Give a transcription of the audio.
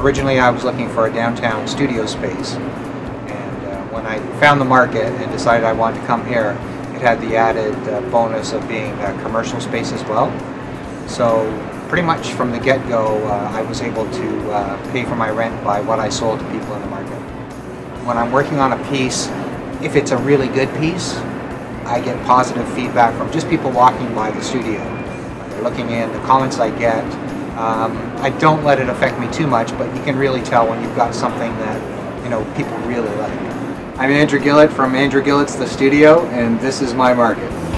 Originally, I was looking for a downtown studio space, and when I found the market and decided I wanted to come here, it had the added bonus of being a commercial space as well. So pretty much from the get-go, I was able to pay for my rent by what I sold to people in the market. When I'm working on a piece, if it's a really good piece, I get positive feedback from just people walking by the studio. They're looking in, the comments I get. I don't let it affect me too much, but you can really tell when you've got something that, you know, people really like. I'm Andrew Gillett from Andrew Gillett's The Studio, and this is my market.